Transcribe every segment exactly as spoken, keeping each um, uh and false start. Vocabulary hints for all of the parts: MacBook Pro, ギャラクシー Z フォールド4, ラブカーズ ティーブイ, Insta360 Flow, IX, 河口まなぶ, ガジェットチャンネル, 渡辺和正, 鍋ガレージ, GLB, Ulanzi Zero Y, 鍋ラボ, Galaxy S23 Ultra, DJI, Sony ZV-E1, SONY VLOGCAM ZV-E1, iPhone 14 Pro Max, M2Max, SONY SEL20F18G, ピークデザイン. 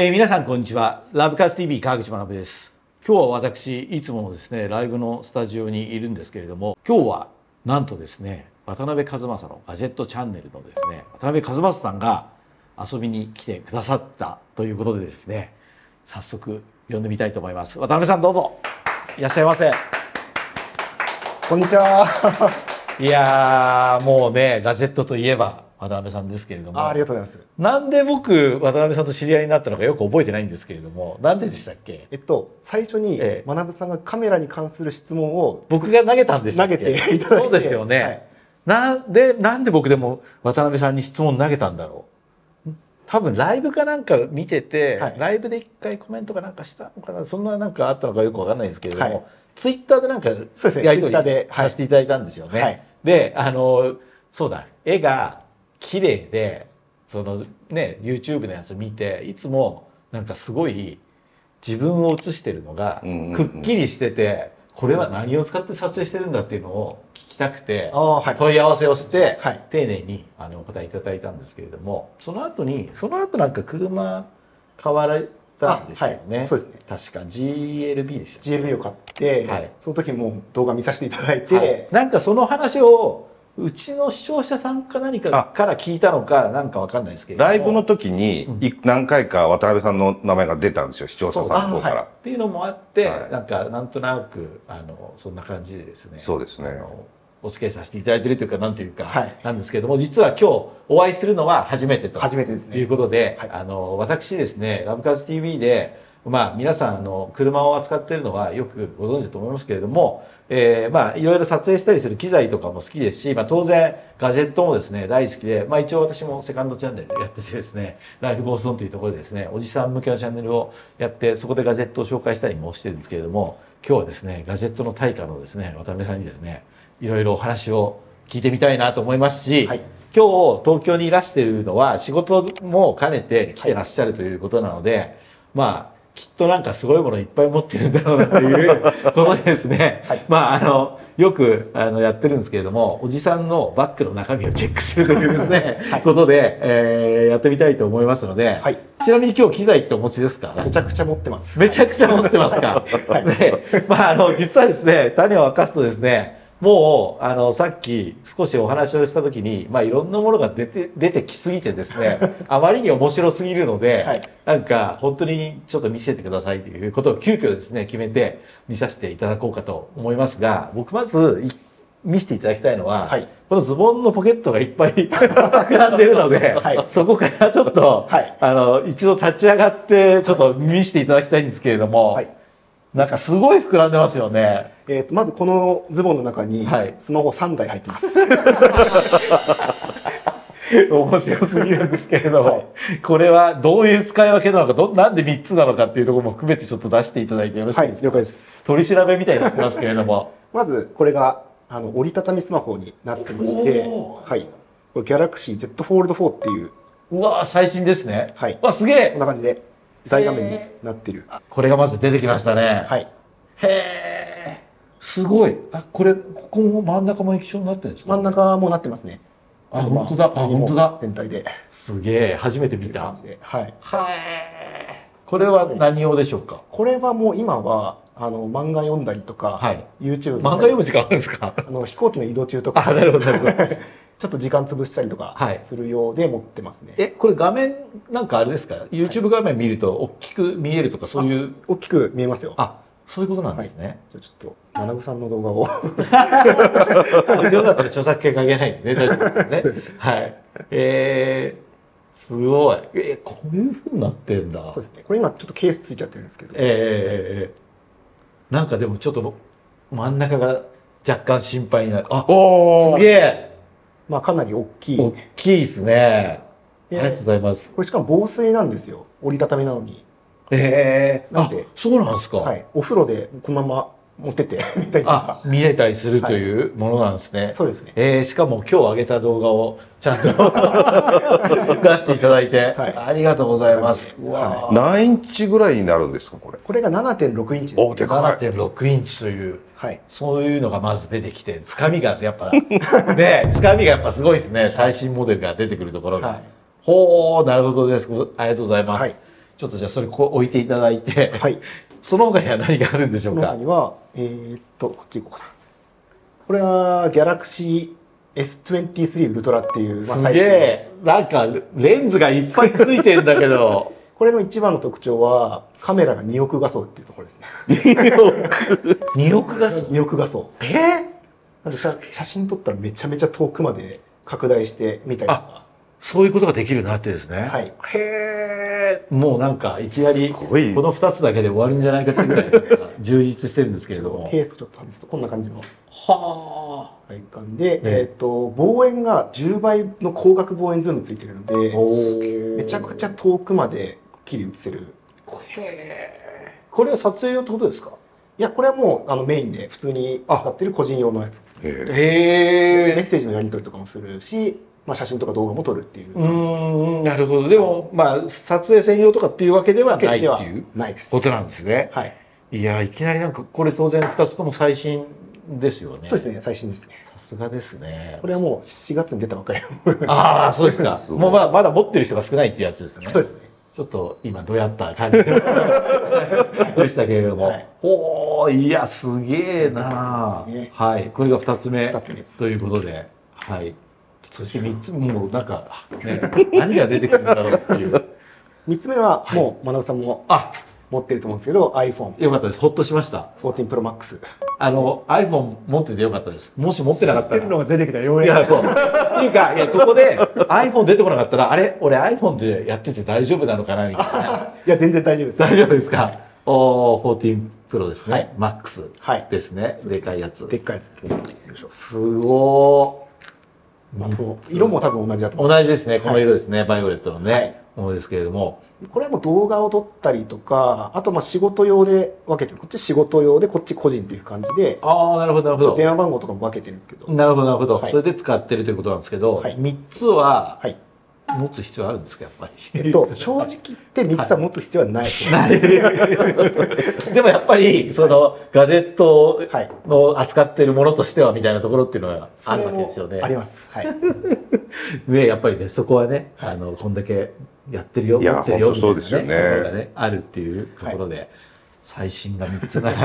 えー、皆さんこんにちは。ラブカス ティーブイ 川口学です。今日は私いつものですねライブのスタジオにいるんですけれども、今日はなんとですね渡辺和正のガジェットチャンネルのですね渡辺和正さんが遊びに来てくださったということでですね、早速呼んでみたいと思います。渡辺さんどうぞいらっしゃいませ。こんにちは。いやーもうねガジェットといえば渡辺さんですけれども、 あ, ありがとうございます。なんで僕渡辺さんと知り合いになったのかよく覚えてないんですけれども、なんででしたっけ？えっと最初に学さんがカメラに関する質問を僕が投げたんでしたっけ？投げていただいて、そうですよね。はい、なんでなんで僕でも渡辺さんに質問投げたんだろう。多分ライブかなんか見てて、はい、ライブで一回コメントかなんかしたのかな、そんななんかあったのかよくわかんないんですけれども、はい、ツイッターでなんかやり取りさせていただいたんですよね。はい、であのそうだ絵が綺麗でそのね YouTube のやつ見ていつもなんかすごい自分を映してるのがくっきりしてて、これは何を使って撮影してるんだっていうのを聞きたくて問い合わせをして丁寧にあのお答えいただいたんですけれども、その後にその後なんか車買われたんですよね。そうですね、確か ジーエルビー でした。 ジーエルビー を買ってその時も動画見させていただいて、なんかその話をうちの視聴者さんか何かから聞いたのかなんかわかんないですけど、ライブの時に何回か渡辺さんの名前が出たんですよ、視聴者さんの方から、はい。っていうのもあって、はい、なんかなんとなくあのそんな感じでですね。そうですね。お付き合いさせていただいてるというかなんというか、はい、なんですけども、実は今日お会いするのは初めてと初めてですね。いうことで、はい、あの私ですねラブカーズ ティーブイ で。まあ皆さんあの車を扱っているのはよくご存知だと思いますけれども、えまあいろいろ撮影したりする機材とかも好きですし、まあ当然ガジェットもですね大好きで、まあ一応私もセカンドチャンネルやっててですねライフボーソンというところでですねおじさん向けのチャンネルをやって、そこでガジェットを紹介したりもしてるんですけれども、今日はですねガジェットの大家のですね渡辺さんにですねいろいろお話を聞いてみたいなと思いますし、はい、今日東京にいらしてるのは仕事も兼ねて来てらっしゃるということなので、まあきっとなんかすごいものいっぱい持ってるんだろうなということでですね、はい、まああのよくあのやってるんですけれども、おじさんのバッグの中身をチェックするというですね、はい、ことで、えー、やってみたいと思いますので、はい、ちなみに今日機材ってお持ちですか？めちゃくちゃ持ってます。めちゃくちゃ持ってますか。はい、で、まああの実はですね種を明かすとですね、もうあのさっき少しお話をした時に、まあ、いろんなものが出て出てきすぎてですねあまりに面白すぎるので、はい、なんか本当にちょっと見せてくださいということを急遽ですね決めて見させていただこうかと思いますが、僕まず見せていただきたいのは、はい、このズボンのポケットがいっぱい膨らんでるので、はい、そこからちょっと、はい、あの一度立ち上がってちょっと見せていただきたいんですけれども。はい、なんかすごい膨らんでますよね。えっとまずこのズボンの中にスマホさんだい入ってます。はい、面白すぎるんですけれども、はい、これはどういう使い分けなのか、どなんでみっつなのかっていうところも含めてちょっと出していただいてよろしいですか？はい、了解です。取り調べみたいになってますけれども、まずこれがあの折りたたみスマホになってまして、はい、これギャラクシー Z フォールドフォーっていう、うわー最新ですね。はい、わすげえ。こんな感じで。大画面になってる。これがまず出てきましたね。はい。へー、すごい。あ、これここも真ん中も液晶になってるんですか？真ん中もなってますね。あ、本当だ。あ、本当だ。全体で。すげえ、初めて見た。はい。はい。これは何用でしょうか？これはもう今はあの漫画読んだりとか、YouTube 漫画読む時間あるんですか？あの飛行機の移動中とか。あ、なるほどなるほど。ちょっと時間潰したりとかするようで持ってますね。はい、え、これ画面なんかあれですか？ YouTube 画面見ると大きく見えるとかそういう、大きく見えますよ。あ、そういうことなんですね。はい、じゃあちょっと学さんの動画を。よかったら著作権関係ないんで、ね、大丈夫ですね。はい。えー、すごい。えー、こういう風になってんだ。そうですね。これ今ちょっとケースついちゃってるんですけど。えー、えー、なんかでもちょっと真ん中が若干心配になる。あ、おお。すげえ。まあかなり大きい。大きいですね。ありがとうございます。これしかも防水なんですよ。折りたたみなのに。ええ。あ、そうなんですか。はい。お風呂でこのまま持っててみたいな。あ、見れたりするというものなんですね。そうですね。ええ、しかも今日上げた動画をちゃんと出していただいてありがとうございます。何インチぐらいになるんですかこれ？これが ななてんろく インチです。お、でかい。ななてんろく インチという。はい、そういうのがまず出てきて、つかみがやっぱね、つかみがやっぱすごいですね。最新モデルが出てくるところが。はい、ほう、なるほどです。ありがとうございます。はい、ちょっとじゃあそれここ置いていただいて、はい、その他には何があるんでしょうか。その他には、えー、っとこっち行こうかな。これは Galaxy エスにじゅうさん Ultra っていう、まあ、すげえなんかレンズがいっぱいついてんだけどこれの一番の特徴はカメラがにおく画素っていうところですね。におく におく画素 ?におく画素。えー、なんで写真撮ったらめちゃめちゃ遠くまで拡大してみたりとか。そういうことができるようになってですね。はい、へえ、もうなんかいきなりこのふたつだけで終わるんじゃないかってぐらい充実してるんですけれども。ケースちょっと外すとこんな感じの外観で、えっと望遠がじゅうばいの広角望遠ズームついてるので、めちゃくちゃ遠くまで切り写せる。これは撮影用ってことですか？いや、これはもうあのメインで普通に使ってる個人用のやつですね。へえ。メッセージのやり取りとかもするし。まあ写真とか動画も撮るっていう。うん、なるほど。でも、まあ、撮影専用とかっていうわけではないっていうことなんですね。はい。いや、いきなりなんか、これ当然ふたつとも最新ですよね。そうですね、最新ですね。さすがですね。これはもうしがつに出たばかり。ああ、そうですか。もうまだ、まだ持ってる人が少ないってやつですね。そうですね。ちょっと今どうやった感じでしたけれども、はい、おお、いや、すげえな。ね、はい、これがふたつめということで、はい。そしてみっつもうなんか、ね、何が出てくるんだろうっていうみっつめはもうまなぶさんも持ってると思うんですけど、はい、iPhone よかったです。ほっとしました。フォーティーン プロ マックス、 あの iPhone 持っててよかったです。もし持ってなかったら知ってるのが出てきたらようやくそうっていうか、いやここで iPhone 出てこなかったらあれ俺 iPhone でやってて大丈夫なのかなみたいな。いや全然大丈夫です。大丈夫ですか、はい、おーフォーティーン プロですね、はい、マックス、はい、ですね。でかいやつでっかいやつですね。すごー。色も多分同じだと思います。同じですね。この色ですね、はい、バイオレットのね、はい、ものですけれども、これはもう動画を撮ったりとか、あとまあ仕事用で分けてる。こっち仕事用でこっち個人っていう感じで。ああ、なるほどなるほど。電話番号とかも分けてるんですけど。なるほどなるほど、はい、それで使ってるということなんですけど、はい、みっつは持つ必要あるんですか、やっぱり。えっと正直言ってみっつは持つ必要はない、はい、でもやっぱりその、はい、ガジェットの扱っているものとしてはみたいなところっていうのはあるわけですよね。あります、はい、ね、やっぱりね、そこはね、あのこんだけやってるよ、持ってるよみたいなところがね、あるっていうところで、はい、最新がみっつ並ん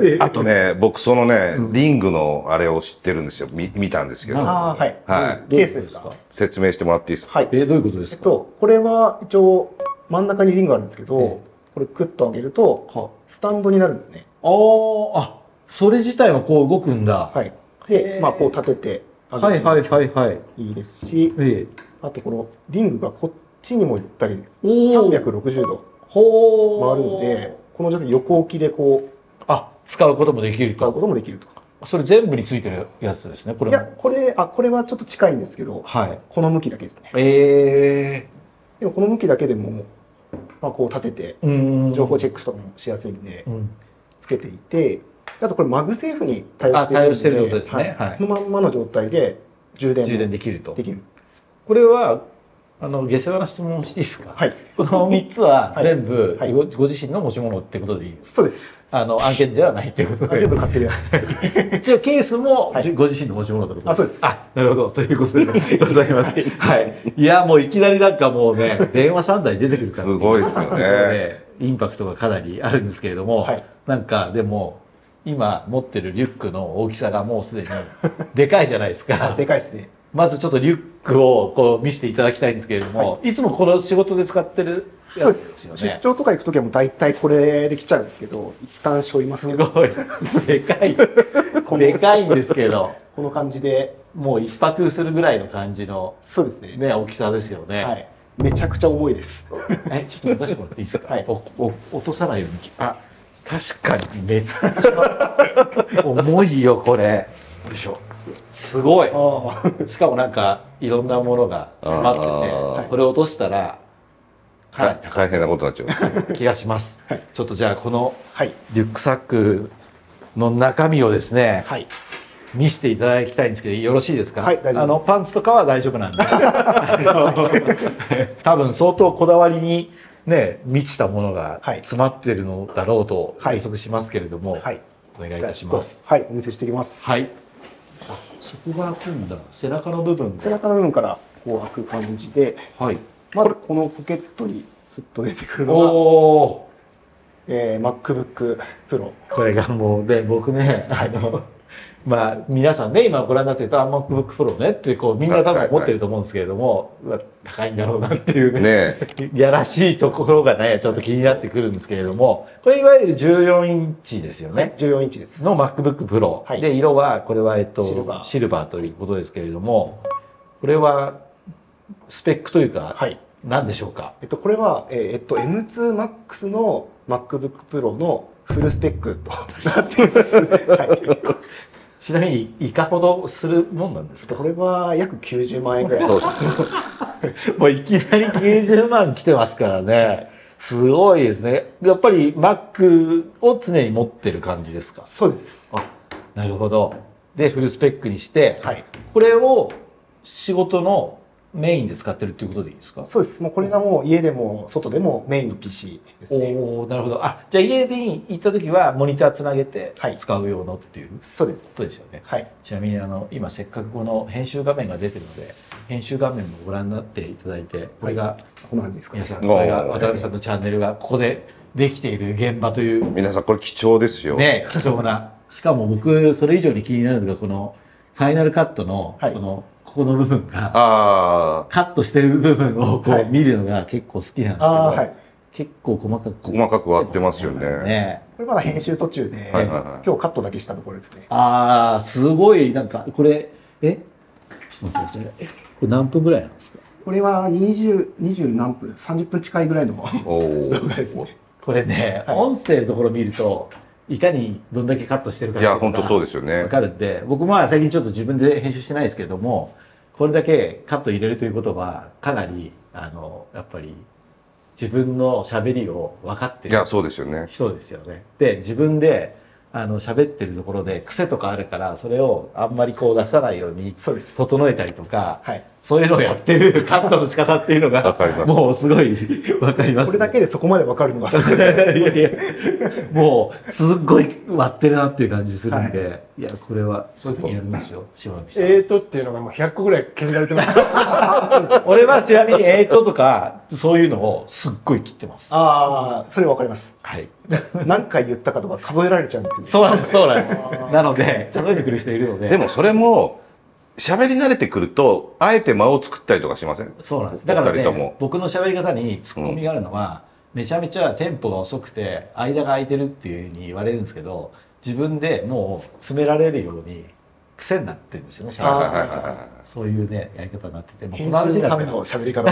であとね、僕そのね、うん、リングのあれを知ってるんですよ。 見, 見たんですけど、はいはい、ケースですか。説明してもらっていいですか。はい、えー、どういうことですか。えっと、これは一応真ん中にリングあるんですけど、えー、これクッと上げるとスタンドになるんですね。ああ、それ自体はこう動くんだ。はい、で、まあこう立てて上げてはいはいはいはいいいですし、えー、あとこのリングがこっちにも行ったりさんびゃくろくじゅうど回るので、この状態横置きでこう、あ、使うこともできると。使うこともできるとか。それ全部についてるやつですね。これ。いや、これ、あ、これはちょっと近いんですけど、はい、この向きだけですね。えー、でもこの向きだけでも、まあ、こう立てて情報チェックとかもしやすいんでつけていて、あとこれマグセーフに対応してるので、あ、対応してることですね。はい、そのまんまの状態で充電充電できると。できる。これは。あの下世話な質問をしていいですか。はい、このみっつは全部ご自身の持ち物ってことでいいですか。そうです。あの案件ではないということで全部買ってるやつです。一応ケースもご自身の持ち物だということです。あ、そうです。あ、なるほど、ということでございます。はい、いやもういきなりなんかもうね、電話さんだい出てくるからすごいですよね。インパクトがかなりあるんですけれども、なんかでも今持ってるリュックの大きさがもうすでにでかいじゃないですか。でかいですね。まずちょっとリュックをこう見せていただきたいんですけれども、はい、いつもこの仕事で使ってるやつですよね。そうです。出張とか行く時はもう大体これで来ちゃうんですけど、一旦しょいますけど。すごいでかいでかいんですけどこの感じでもう一泊するぐらいの感じの、そうですね、ね、大きさですよね。はい、めちゃくちゃ重いです。え、ちょっと出してもらっていいですか。はい、おお落とさないように。あ、確かにめっちゃ重いよこれ。よいしょ。すごい。しかもなんかいろんなものが詰まってて、これ落としたら大変なことになっちゃう気がします。ちょっとじゃあこのリュックサックの中身をですね、見せていただきたいんですけど、よろしいですか。はい、大丈夫です。あのパンツとかは大丈夫なんで多分相当こだわりにね、満ちたものが詰まってるのだろうと予測しますけれども、お願いいたします。はい、お見せしていきます。はい、そこが開くんだ。背中の部分、背中の部分からこう開く感じで、はい、まずこのポケットにスッと出てくるのがお、えー、MacBook Pro。 これがもうね、僕ね、あのまあ皆さんね、今ご覧になってると MacBook Pro ねってこうみんな多分思ってると思うんですけれども、まあ、高いんだろうなっていう ね, ねやらしいところがねちょっと気になってくるんですけれども、これいわゆるじゅうよんインチですよね、はい、じゅうよんインチですの MacBook Pro、はい、で色はこれはえっとシルバー、シルバーということですけれども、これはスペックというか、はい、何でしょうか。えっとこれは、えっと、エムツーマックス の MacBook Pro のフルスペックとなっています。はい、ちなみにいかほどするもんなんですか。これは約きゅうじゅうまんえんぐらい。もういきなりきゅうじゅうまん来てますからね。すごいですね。やっぱり Mac を常に持ってる感じですか。そうです。あ、なるほど。でフルスペックにして、はい、これを仕事のメインで使ってるっていうことでいいですか。そうです。もうこれがもう家でも外でもメインの ピーシー ですね。おお、なるほど。あ、じゃあ家に行った時はモニターつなげて使う用のっていう、はい、そうです。ことですよね。はい。ちなみにあの今せっかくこの編集画面が出てるので、編集画面もご覧になっていただいて、これが、はい、こんな感じですかね。皆さん、これが渡辺さんのチャンネルがここでできている現場という。皆さんこれ貴重ですよ。ね、貴重な。しかも僕それ以上に気になるのがこのファイナルカットのこの、はい、この部分がカットしてる部分をこう見るのが結構好きなんですけど、はい、結構細かく細かく割ってますよね。これまだ編集途中で、今日カットだけしたところですね。ああ、すごい。なんかこれえちょっと待ってください。これ何分ぐらいなんですか。これはにじゅう、にじゅうなんぷん、さんじゅっぷん近いぐらいの動画ですね。これね、はい、音声のところ見るといかにどんだけカットしてるかが分かるんで、僕も最近ちょっと自分で編集してないですけれども、これだけカット入れるということはかなりあのやっぱり自分の喋りを分かってる人ですよね。そうですよね。で自分であの喋ってるところで癖とかあるから、それをあんまりこう出さないように整えたりとか、はい、そういうのをやってるカットの仕方っていうのがもうすごい分かります。これだけでそこまで分かるのがすごいですもうすっごい割ってるなっていう感じするんで、はい、いやこれはそういうふうにやるんですよ。えーとっていうのがもうひゃっこぐらい削られてます俺はちなみにえーととかそういうのをすっごい切ってます。ああ、それ分かります。はい、何回言ったかとか数えられちゃうんですよ。そうなんです、そうなんですなので数えてくる人いるので。でもそれも喋り慣れてくると、あえて間を作ったりとかしません？そうなんです。だからね、僕の喋り方にツッコミがあるのは、うん、めちゃめちゃテンポが遅くて、間が空いてるっていうふうに言われるんですけど、自分でもう詰められるように、癖になってるんですよね、喋り。そういうね、やり方になってて。編集のための喋り方。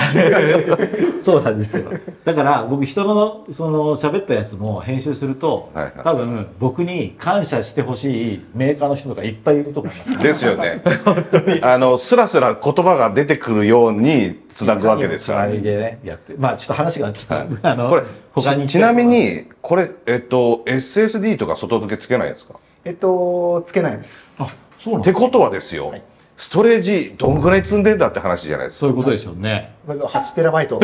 そうなんですよ。だから僕、人のその喋ったやつも編集すると、はいはい、多分僕に感謝してほしいメーカーの人とかいっぱいいると思います。ですよね。本当に。あの、スラスラ言葉が出てくるように繋ぐわけですからね。でね、やって。まあ、ちょっと話がちょっと、あの、これ、他に。ちなみに、これ、えっと、エスエスディー とか外付けつけないですか？えっと、つけないです。あ、ってことはですよ、はい、ストレージどんぐらい積んでんだって話じゃないですか。そういうことですよね。はちテラバイト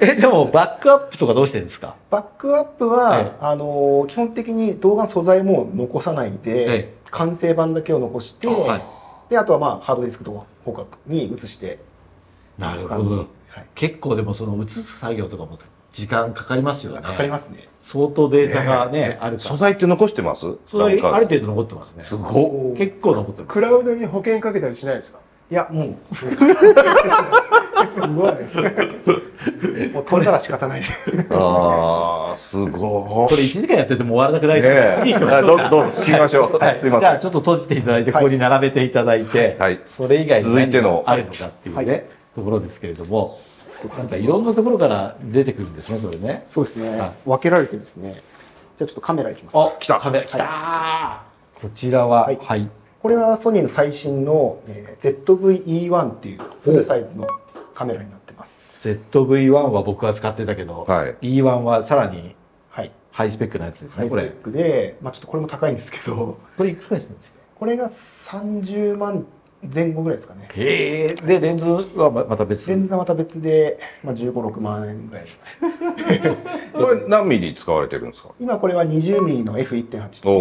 え、でもバックアップとかどうしてるんですか。バックアップは、はい、あの基本的に動画の素材も残さないで、はい、完成版だけを残して、はい、であとはまあハードディスクとかに移して。なるほど、はい、結構でもその移す作業とかも時間かかりますよね。かかりますね。相当データがね、あるから。素材って残してます？素材ある程度残ってますね。すごい。結構残ってます。クラウドに保険かけたりしないですか？いや、もう。すごい。もう取れたら仕方ない。ああ、すごい。これいちじかんやってても終わらなくないですか？次行きましょう。どうぞ、進みましょう。すいません。じゃあちょっと閉じていただいて、ここに並べていただいて、それ以外に何があるのかっていうね、ところですけれども。なんかいろんなところから出てくるんですね、それね。そうですね。分けられてですね。じゃあちょっとカメラいきます。あ、来た。カメラ来た。こちらは、はい。これはソニーの最新の ゼットブイイーワン っていうフルサイズのカメラになってます。ゼットブイワン は僕は使ってたけど、イーワン はさらにハイスペックなやつですね。これ。ハイスペックで、まあちょっとこれも高いんですけど。これいくらぐらいするんですか？これがさんじゅうまんぜん後ぐらいですかね。へえ。でレンズはまた別。レンズはまた別で、まあじゅうご、ろくまんえんぐらい。これ何ミリ使われてるんですか？今これはにじゅうミリの エフいってんはち。お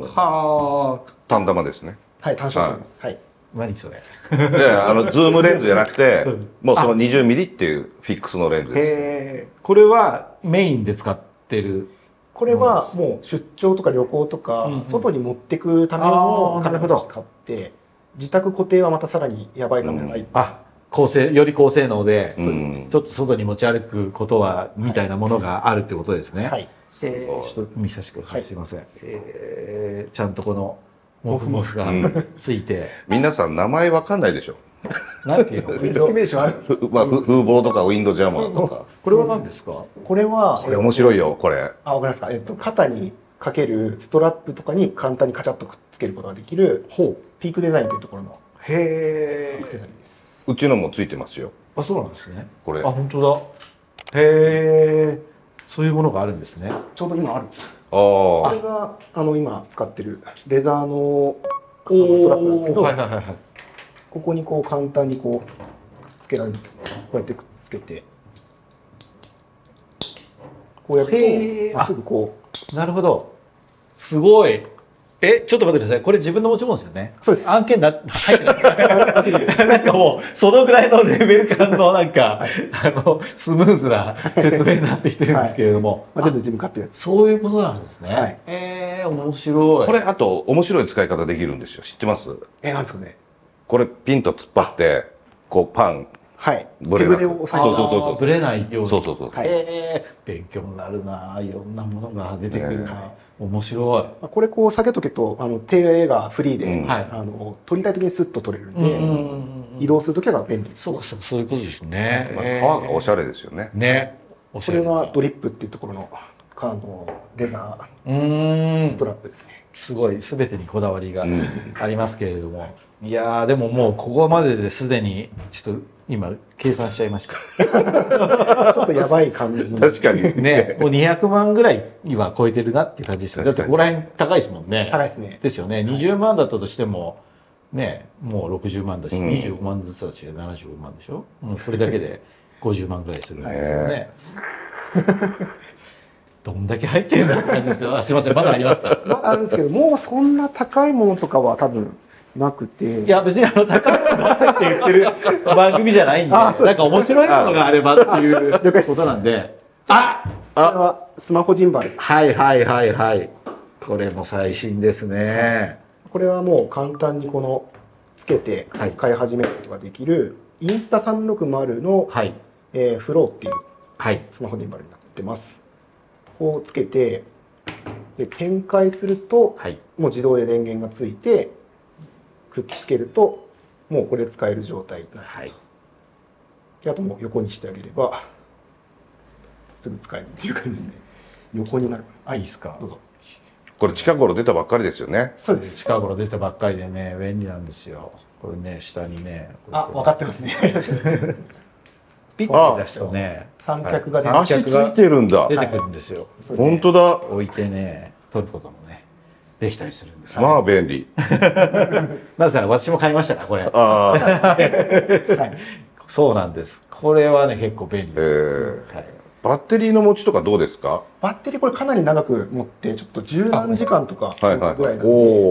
お。はあ。単玉ですね。はい、単焦点です。はい。何それ。で、あのズームレンズじゃなくて、もうその にじゅうミリ っていうフィックスのレンズです。これはメインで使ってる。これはもう出張とか旅行とか、うん、外に持ってくためのカメラを買って、自宅固定はまたさらにやばいかもない。うん、あ、高性より高性能で、うん、ちょっと外に持ち歩くことはみたいなものがあるってことですね。はい。ちょっと見させてください。すみません。はい、えー、ちゃんとこのモフモフがついて。うん、皆さん名前わかんないでしょ。なんていうの？正式名称あるんですか？まあ、風防とかウィンドジャーマーとか。これは何ですか？これは。これ面白いよ、これ。あ、わかりますか。えっと、肩にかけるストラップとかに簡単にカチャッとくっつけることができる、ほう。ピークデザインというところの。へー。アクセサリーです。うちのもついてますよ。あ、そうなんですね。これ。あ、本当だ。へー。そういうものがあるんですね。ちょうど今ある。これが、あの、今使ってるレザーの肩のストラップなんですけど。はいはいはいはい。ここにこう簡単にこうつけられる、こうやってくっつけて、こうやってすぐこう。なるほど、すごい。え、ちょっと待ってください。これ自分の持ち物ですよね。そうです。案件な入ってないですか？なんかもうそのぐらいのレベル感のなんかあのスムーズな説明になってきてるんですけれども、全部自分買ってるやつ。そういうことなんですね。ええ、面白い。これあと面白い使い方できるんですよ。知ってます？え、なんですかね。これピンと突っ張ってこうパン、はい、ブレない、そうそうそうそう、ブレないように、そうそうそう、ええ、勉強になるな、いろんなものが出てくるな、面白い。これこう下げとけと、あの手がフリーで、あの取りたい時にスッと取れるんで、移動する時は便利。そうそう、そういうことですね。革がおしゃれですよね。ね、これはドリップっていうところのカーのレザーストラップですね。すごい、すべてにこだわりがありますけれども。いやー、でももうここまでですでにちょっと今計算しちゃいましたちょっとやばい感じ、確かにね、もうにひゃくまんぐらいは超えてるなっていう感じですよ。だってここら辺高いですもんね。高いですね。ですよね。にじゅうまんだったとしてもね、もうろくじゅうまんだし、うん、にじゅうごまんずつだしななじゅうごまんでしょ。もうそれだけでごじゅうまんぐらいするんですよねどんだけ入ってるんだって感じですけど、あ、すいません、まだありましたまだあるんですけど、もうそんな高いものとかは多分なくて。いや、別にあの、高橋のせって言ってる番組じゃないんで、なんか面白いものがあればっていうことなんで。あ、これはスマホジンバル。はいはいはいはい。これも最新ですね。これはもう簡単にこの、つけて使い始めることができる、インスタさんろくまるの、えー、フローっていうスマホジンバルになってます。こうつけて、で、展開すると、もう自動で電源がついて、くっつけるともうこれ使える状態になると、はい、であともう横にしてあげればすぐ使えるっていう感じですね。横になる。あ、いいですか、どうぞ。これ近頃出たばっかりですよね。そうです。近頃出たばっかりでね、便利なんですよ。これね、下にね、あ、分かってますねピッて出したね、三脚が出て、足ついてるんだ、出てくるんですよ。本当だ。置いてね、取ることもねできたりするんです。まあ便利。なぜなら私も買いましたからこれ。そうなんです。これはね結構便利です。バッテリーの持ちとかどうですか？バッテリーこれかなり長く持ってちょっと十何時間とかぐらいなんで。お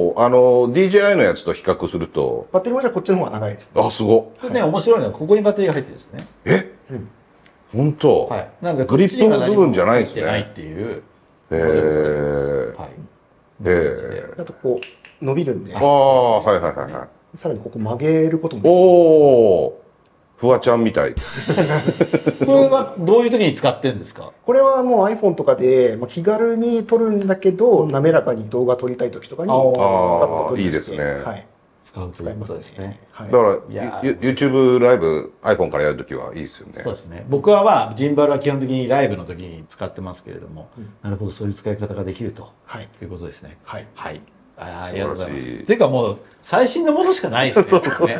お、あの ディージェーアイ のやつと比較するとバッテリー持ちはこっちの方が長いです。あ、すご。これね面白いのはここにバッテリーが入ってるんですね。え？本当。はい。なんかグリップの部分じゃないですね。ないっていう。ええ。はい。あとこう伸びるんで、ああ、はいはいはいはい、さらにここ曲げることもできる。おお、フワちゃんみたいこれはどういう時に使ってんですか？これはもう iPhone とかで気軽に撮るんだけど、滑らかに動画撮りたい時とかにさっと撮ります。いいですね。使う使いますね。だから YouTube ライブ iPhone からやるときはいいですよね。そうですね。僕はまあジンバルは基本的にライブの時に使ってますけれども、なるほど、そういう使い方ができるということですね。はいはい。ありがとうございます。ていうかもう最新のものしかないですね。そうですね。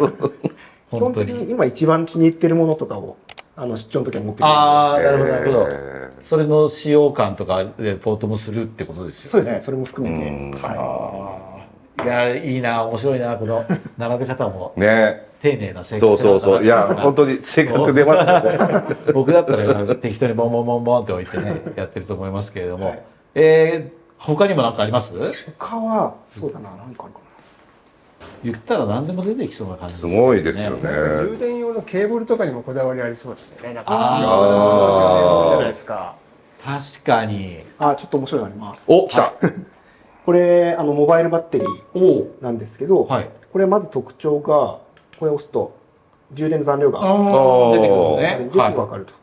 基本的に今一番気に入ってるものとかをあの出張の時は持ってくる。ああ、なるほどなるほど。それの使用感とかレポートもするってことですよね。そうですね。それも含めて。はい。いや、いいな、面白いな、この並べ方もね、丁寧な性格。そうそうそう、いや本当に性格出ますよね僕だったら適当にボンボンボンボンって置いてねやってると思いますけれども、はい、えー、他にも何かあります？他はそうだな、何かあるかな。言ったら何でも出てきそうな感じですね。すごいですよね。充電用のケーブルとかにもこだわりありそうですね。なんかああ、確かに。あ、ちょっと面白いのあります。お、来た。これあのモバイルバッテリーなんですけど、はい、これまず特徴がこれを押すと充電の残量が出てくるのね。ですぐわかると。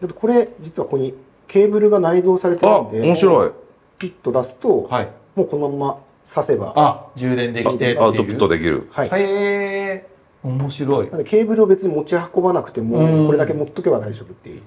だとこれ実はここにケーブルが内蔵されてるんで、面白い。ピッと出すと、はい、もうこのまま挿せば、あ、充電できてアウトプットできる。はい。へー、面白い。なのでケーブルを別に持ち運ばなくてもこれだけ持っとけば大丈夫っていう。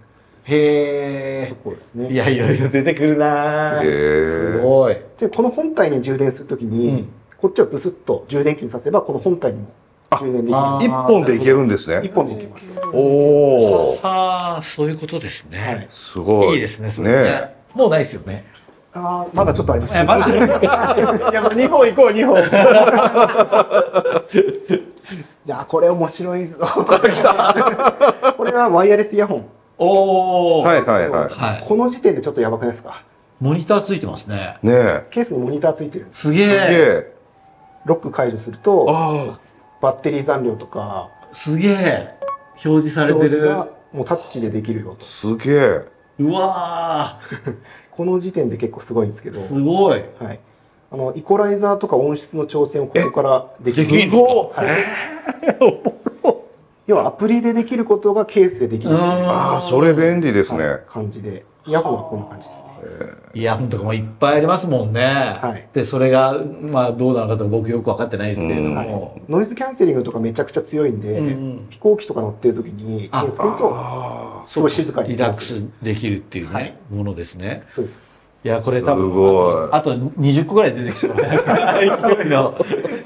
へー、ところですね。いや、いろいろ出てくるな。へー、すごい。でこの本体に充電するときに、うん、こっちをブスッと充電器に挿せばこの本体にも充電できる。一本でいけるんですね。一本でいけます。おお。ああ、そういうことですね。はい、すごい。いいですね。それね。ね、もうないですよね。ああ、まだちょっとあります。まだ。いや、もう二本行こう、二本。じゃあこれ面白いぞ。これ来た。これはワイヤレスイヤホン。おお。はいはいはい。この時点でちょっとやばくないですか。モニターついてますね。ねえ。ケースにモニターついてるんです。すげえ。ロック解除すると。ああ。バッテリー残量とかすげえ表示されてる。もうタッチでできるよと。すげえ。うわーこの時点で結構すごいんですけど。すごい。はい。あのイコライザーとか音質の調整をここからできる。すごい。要はアプリでできることがケースでできる。ああ、それ便利ですね。感じで。イヤホンはこんな感じですね。イヤホンとかもいっぱいありますもんね。はい、でそれがまあどうなのかと僕よく分かってないですけれども、はい、ノイズキャンセリングとかめちゃくちゃ強いんで、うん、飛行機とか乗ってる時にこれ使うとすごい静かにリラックスできるっていうね、はい、ものですね。そうです。いやこれ多分あとにじゅっこぐらい出てきそうな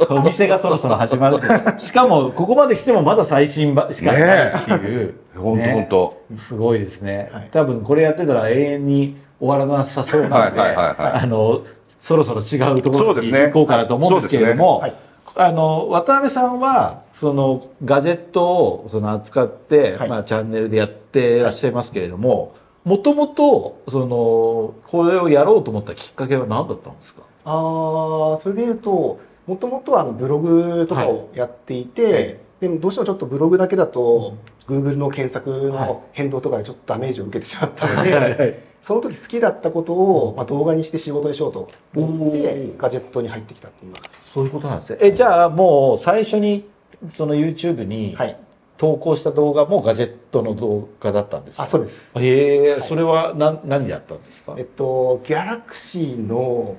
お店がそろそろ始まる。しかもここまで来てもまだ最新版しかないっていう。本当本当。すごいですね。多分これやってたら永遠に終わらなさそうなので、あのそろそろ違うところに行こうかなと思うんですけれども、あの渡辺さんはそのガジェットをその扱ってまあチャンネルでやってらっしゃいますけれども。もともとそのこれをやろうと思ったきっかけは何だったんですか？ああ、それでいうともともとはあのブログとかをやっていて、はい、でもどうしてもちょっとブログだけだと、うん、Google の検索の変動とかでちょっとダメージを受けてしまったので、その時好きだったことをまあ動画にして仕事にしようと思ってガジェットに入ってきたっていうのがそういうことなんですね。え、じゃあもう最初にその YouTube に、はい、投稿した動画もガジェットの動画だったんですか？あ、そうです。ええ、それは何何だったんですか？えっとギャラクシーの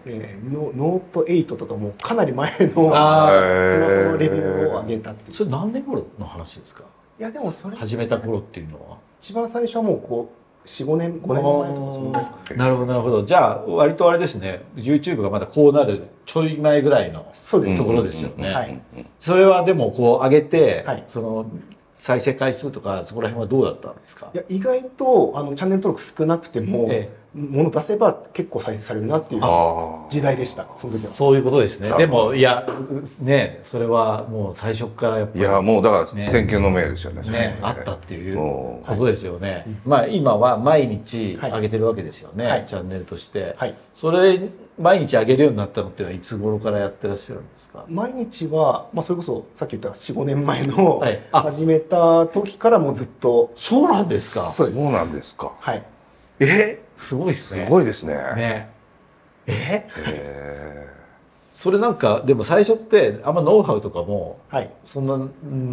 ノートエイトとかもかなり前のスマホのレビューを上げたっていう。それ何年頃の話ですか？いやでもそれ始めた頃っていうのは一番最初はもうこうよん、ごねんごねんまえとかそうですかね。なるほどなるほど。じゃあ割とあれですね、YouTube がまだこうなるちょい前ぐらいのところですよね。はい。それはでもこう上げてその再生回数とかそこら辺はどうだったんですか？いや、意外とあのチャンネル登録少なくても、ええ、もの出せば結構再生されるなっていう時代でした。その時はそういうことですね。でもいやね、それはもう最初からやっぱり、ね、いやもうだから選挙の名ですよね。ね、ねあったっていうことですよね。はい、まあ今は毎日上げてるわけですよね。はい、チャンネルとして。はい、それ毎日上げるようになったのっていうのはいつ頃からやってらっしゃるんですか？毎日は、まあ、それこそさっき言ったよん、ごねんまえの、はい、始めた時からもうずっと。そうなんですか。そうです。そうなんですか。はい。え、すごいですね。すごいですね。ね。え？えー。それなんかでも最初ってあんまノウハウとかもそんな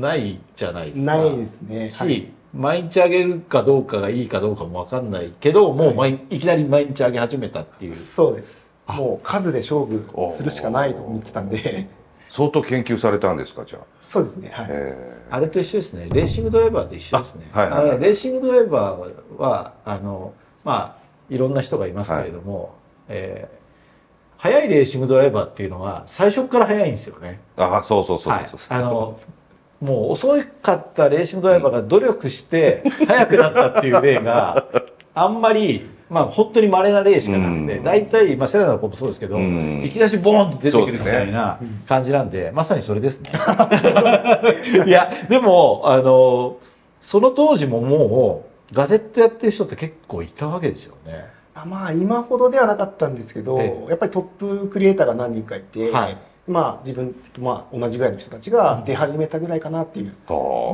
ないじゃないですか。ないですね。し、毎日あげるかどうかがいいかどうかもわかんないけど、もういきなり毎日あげ始めたっていう。そうです。もう数で勝負するしかないと思ってたんで。相当研究されたんですか、じゃあ。そうですね。はい。あれと一緒ですね。レーシングドライバーと一緒ですね。はい。レーシングドライバーはあの。まあ、いろんな人がいますけれども、はい、えー、速いレーシングドライバーっていうのは最初から速いんですよね。ああ、そうそうそうそうそう、はい、あのもう遅かったレーシングドライバーが努力して速くなったっていう例があんまり、まあ本当に稀な例しかなくて、大体、まあ、セダンの子もそうですけど、うん、いきなしボーンって出てくるみたいな感じなんで、でね、まさにそれですね。いやでもあのその当時ももうガジェットやってる人って結構いたわけですよね。あ、まあ今ほどではなかったんですけど、ええ、やっぱりトップクリエイターが何人かいて、はい、まあ自分とまあ同じぐらいの人たちが出始めたぐらいかなっていうぐ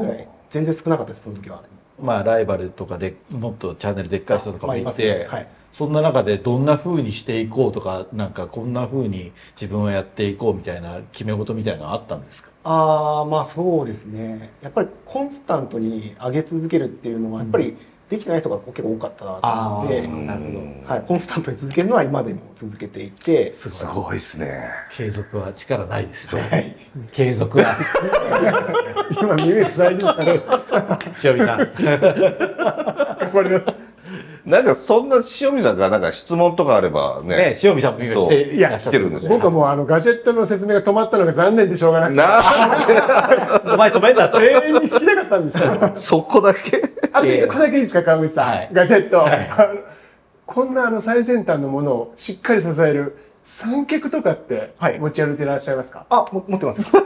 らい、全然少なかったですその時は。まあライバルとかでもっとチャンネルでっかい人とかもいて、そんな中でどんな風にしていこうとか、なんかこんな風に自分をやっていこうみたいな決め事みたいなのはあったんですか？ああ、まあそうですね。やっぱりコンスタントに上げ続けるっていうのはやっぱりできてない人が結構多かったなと思って、はい、コンスタントに続けるのは今でも続けていて、すごいですね。継続は力ないですね。はい、継続は。今耳塞いでた。塩見さん。頑張ります。なんかそんな塩見さんがなんか質問とかあればね。ね、塩見さんも今来ていらっしゃってるんですよ。僕はもうあのガジェットの説明が止まったのが残念でしょうがなくて。お前止めんだと。永遠に聞きたかったんですよ。そこだけ。あと一個だけいいですか、川口さん。はい、ガジェット。はい、こんなあの最先端のものをしっかり支える三脚とかって持ち歩いていらっしゃいますか？あ、持ってます。見せて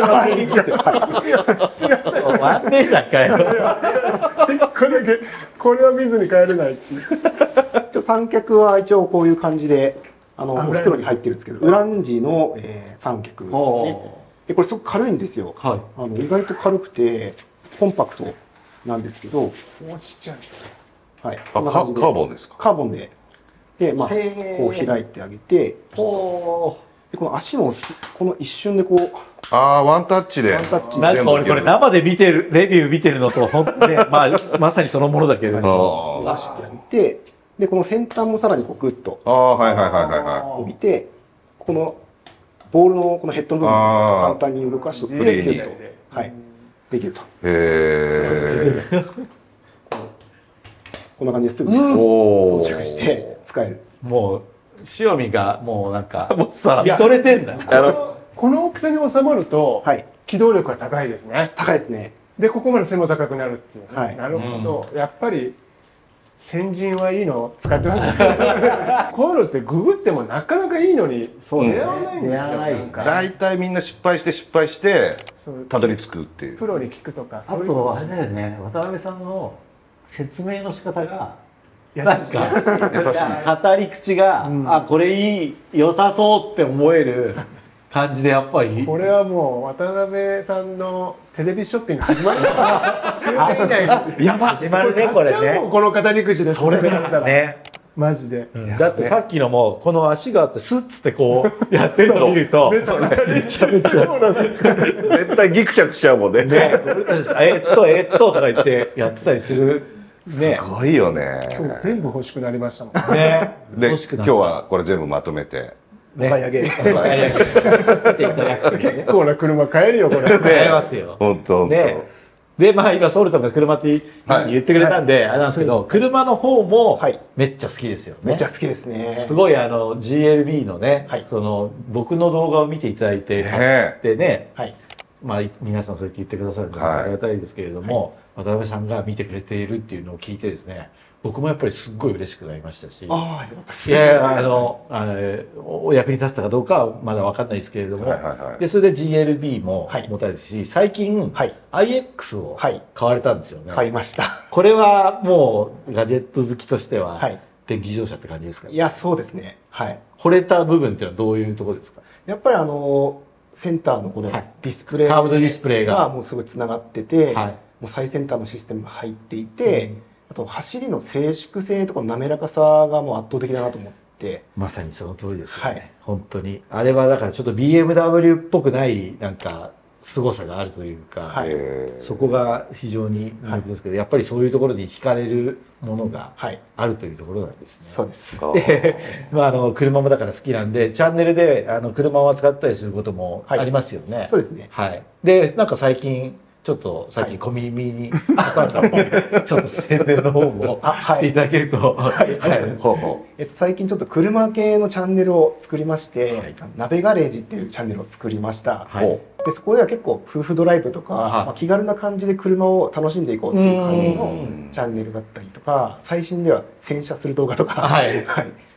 もらっていいですか？すいません。ワンデーじゃんかよ。これだけ、これは見ずに帰れないっていう。三脚は一応こういう感じで、あの、お袋に入ってるんですけど、ウランジの三脚ですね。で、これすごく軽いんですよ。あの、意外と軽くて、コンパクトなんですけど。お、ちっちゃい。はい。カーボンですか？カーボンで。で、まあ、こう開いてあげて、この足もこの一瞬でこう、ああ、ワンタッチで。なんか俺これ生で見てる、レビュー見てるのと、ほんとね、まあ、まさにそのものだけれども、出してあげて、で、この先端もさらにこうグッと、ああ、はいはいはいはい。伸びて、このボールのこのヘッドの部分を簡単に動かして、できると。はい。できると。へえ。こんな感じですぐ装着して使える。もう塩見がもうなんかもうさ見とれてんだ。この大きさに収まると機動力が高いですね。高いですね。でここまで背も高くなるっていう。なるほど。やっぱり先人はいいの使ってますね。こういうのってググってもなかなかいいのに出会わないんですよ。大体みんな失敗して失敗してたどり着くっていう。プロに聞くとか。あとあれだよね、渡辺さんの説明の仕方がなんか語り口が、あ、これいい、良さそうって思える感じで。やっぱりこれはもう渡辺さんのテレビショッピング始まるね。始まるね、これね。この語り口です。それね、マジで。だってさっきのもこの足があってスッつってこうやってるの見るとめちゃめちゃめちゃめちゃ絶対ギクシャクしちゃうもんね。えっとえっととか言ってやってたりする。すごいよね。今日全部欲しくなりましたもんね。で、今日はこれ全部まとめて。ね。結構な車買えるよ、これ。買えますよ。ほんと。ね。で、まあ今、ソウルとか車って言ってくれたんで、あれなんですけど、車の方もめっちゃ好きですよね。めっちゃ好きですね。すごいあの、ジーエルビー のね、その、僕の動画を見ていただいて、買ってね、まあ皆さんそうやって言ってくださるのはありがたいですけれども、渡辺さんが見てくれているっていうのを聞いてですね、僕もやっぱりすっごい嬉しくなりましたし、あいやあのあのお役に立つかどうかはまだ分かんないですけれども、でそれで ジーエルビー も持たれるし、最近 アイエックス を買われたんですよね。買いました。これはもうガジェット好きとしては電気自動車って感じですか？いやそうですね。はい。惚れた部分っていうのはどういうところですか？やっぱりあのセンターのこのディスプレイ、カーブドディスプレイがもうすごいつながってて、もう最先端のシステムが入っていて。あと走りの静粛性とか滑らかさがもう圧倒的だなと思って。まさにその通りですよね、はい、本当にあれはだからちょっと ビーエムダブリュー っぽくないなんか凄さがあるというか、はい、そこが非常に魅力ですけど、はい、やっぱりそういうところに惹かれるものがあるというところなんですね。そうです。で、まあ、あの車もだから好きなんでチャンネルであの車を扱ったりすることもありますよね、はい、そうですね、はい、でなんか最近ちょっとさっき小耳に挟んだので、ちょっと宣伝の方もしていただけると。最近ちょっと車系のチャンネルを作りまして、鍋ガレージっていうチャンネルを作りました。で、そこでは結構夫婦ドライブとか、気軽な感じで車を楽しんでいこうっていう感じのチャンネルだったりとか、最新では洗車する動画とか、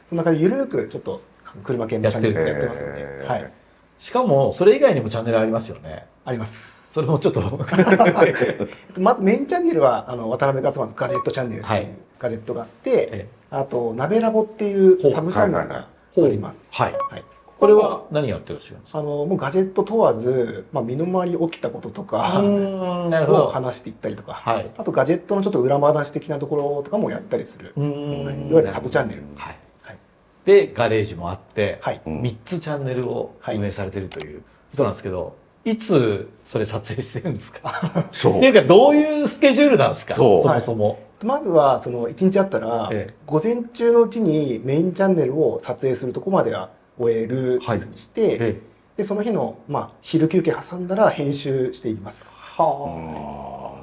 そんな感じで緩くちょっと車系のチャンネルをやってますよね。しかも、それ以外にもチャンネルありますよね。あります。それもちょっとまずメインチャンネルはあの渡辺勝馬のガジェットチャンネルっていうガジェットがあって、あと「鍋ラボ」っていうサブチャンネルがあります。ここれは何やってらっしゃるんですか？あのもうガジェット問わず、まあ、身の回り起きたこととかを話していったりとか、はい、あとガジェットのちょっと裏話的なところとかもやったりする、はい、いわゆるサブチャンネル。はいはい、でガレージもあって、はい、みっつチャンネルを運営されてるということなんですけど。はい、いつそれ撮影してるんですか？そう。っていうかどういうスケジュールなんですか？そう。そもそも。はい、まずはそのいちにちあったら、ええ、午前中のうちにメインチャンネルを撮影するとこまでは終えるようにして、はい、ええ、でその日のまあ昼休憩挟んだら編集していきます。は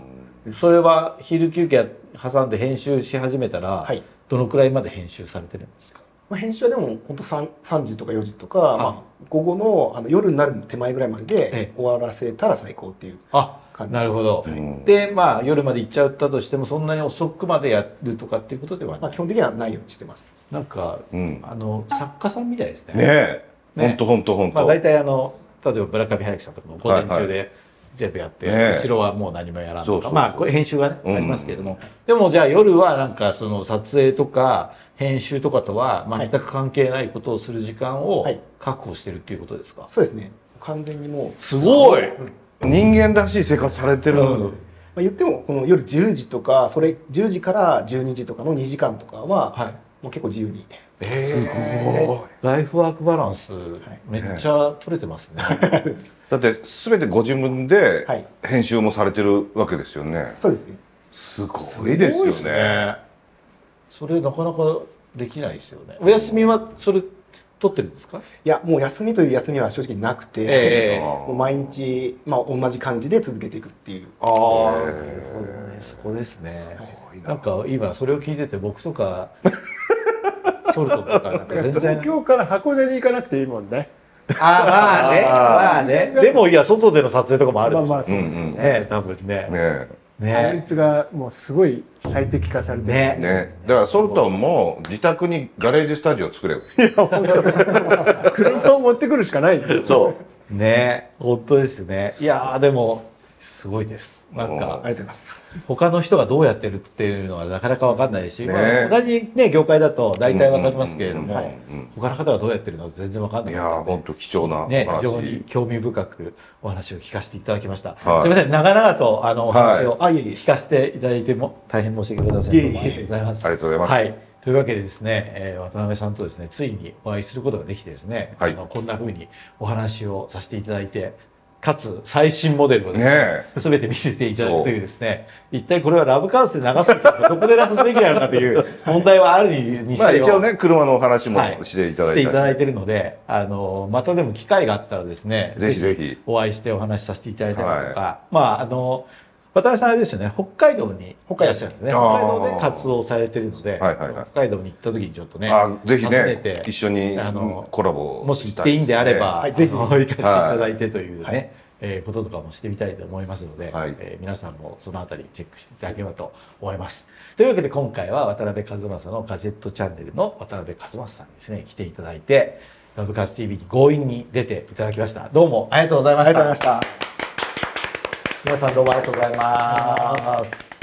あ。それは昼休憩挟んで編集し始めたら、はい、どのくらいまで編集されてるんですか？編集はでも本当 3, さんじとかよじとか、まあ、午後 の, あの夜になる手前ぐらいまでで終わらせたら最高っていう感じ。あ、なるほど。はい、でまあ夜まで行っちゃったとしてもそんなに遅くまでやるとかっていうことではない、まあ、基本的にはないようにしてます。なんか、うん、あの作家さんみたいですね。ねえ、ね、ほんとほんとほんと。まあ大体あの例えば村上春樹さんとかも午前中で全部やって、はいはい、後ろはもう何もやらんとか、まあこれ編集がね、うん、ありますけれども、でもじゃあ夜はなんかその撮影とか編集とかとは全く関係ないことをする時間を確保してるっていうことですか？はい、そうですね。完全にもうすごい、うん、人間らしい生活されてる。うん、まあ言ってもこの夜じゅうじとか、それじゅうじからじゅうにじとかのにじかんとかは、はい、もう結構自由に。えー、すごい。ライフワークバランスめっちゃ取れてますね。はい、だって全てご自分で編集もされてるわけですよね。はい、そうですね。すごいですよね。すごいですね。それなかなかできないですよね。お休みはそれ取ってるんですか？いや、もう休みという休みは正直なくて、えー、もう毎日まあ同じ感じで続けていくっていう。ああ、なるほどね。そこですね。なんか今それを聞いてて僕とかソルトとかなんか全然東京から箱根に行かなくていいもんね。ああ、まあね、まあね。でもいや外での撮影とかもあるでしょ。まあまあそうですよね。多分ね。ね。効率がもうすごい最適化されてるね。ね、だからソルトンも自宅にガレージスタジオ作ればいい。本当車を持ってくるしかない。そうね、本当ですね。いやーでもすごいです。なんかありがとうございます。他の人がどうやってるっていうのはなかなかわかんないし、同じね業界だと大体わかりますけれども、他の方がどうやってるのは全然わかんない。いやー本当貴重なね、非常に興味深くお話を聞かせていただきました。すみません、長々とあのお話を聞かせていただいても大変申し訳ございません。どうもありがとうございます。ありがとうございます。はい。というわけでですね、渡辺さんとですね、ついにお会いすることができてですね、あのこんな風にお話をさせていただいて。かつ最新モデルをですね、すべて見せていただくというですね、一体これはラブカースで流すべきか、どこで流すべきなのかという問題はあるにしても、一応ね、車のお話もしていただいて、していただいているので、あのまたでも機会があったらですね、ぜひぜひお会いしてお話しさせていただいたりとか、まああの渡辺さんあれですよね、北海道にいらっしゃるんですね、北海道で活動されているので、北海道に行った時にちょっとね、ぜひね、一緒にコラボ、もし行っていいんであれば、ぜひ行かせていただいてというね、こととかもしてみたいと思いますので、皆さんもそのあたりチェックしていただければと思います。というわけで今回は渡辺和正のガジェットチャンネルの渡辺和正さんにですね、来ていただいて、ラブカース ティーブイ に強引に出ていただきました。どうもありがとうございました。皆さんどうもありがとうございます。